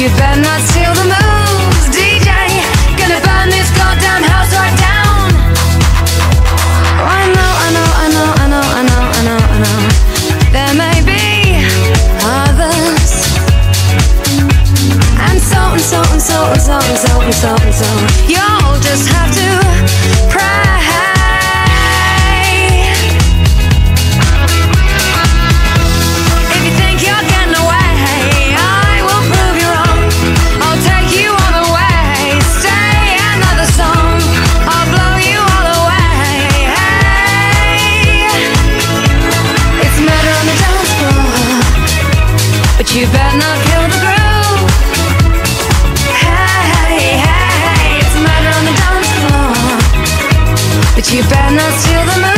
You better not steal the moves, DJ. Gonna burn this goddamn house right down. Oh, I know. There may be others. And so you'll just have to you better not kill the groove. Hey, it's murder on the dance floor. But you better not steal the